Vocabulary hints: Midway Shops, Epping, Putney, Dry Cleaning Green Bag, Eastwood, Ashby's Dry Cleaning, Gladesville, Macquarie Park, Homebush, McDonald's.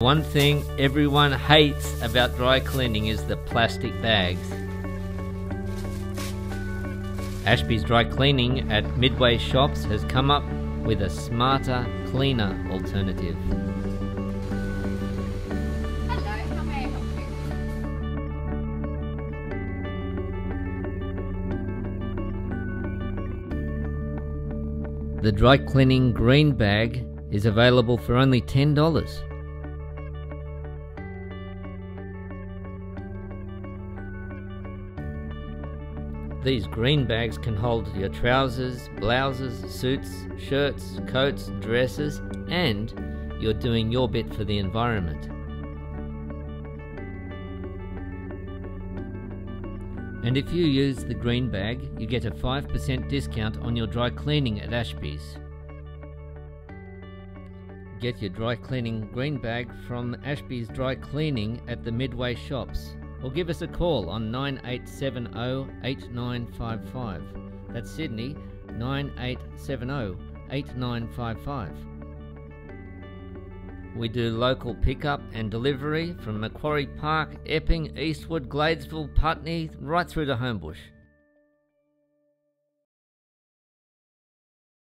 One thing everyone hates about dry cleaning is the plastic bags. Ashby's Dry Cleaning at Midway Shops has come up with a smarter, cleaner alternative. Hello, how may I help you? The Dry Cleaning Green Bag is available for only $10. These green bags can hold your trousers, blouses, suits, shirts, coats, dresses, and you're doing your bit for the environment. And if you use the green bag, you get a 5% discount on your dry cleaning at Ashby's. Get your dry cleaning green bag from Ashby's Dry Cleaning at the Midway Shops. Or give us a call on 9870 8955. That's Sydney, 9870 8955. We do local pickup and delivery from Macquarie Park, Epping, Eastwood, Gladesville, Putney, right through to Homebush.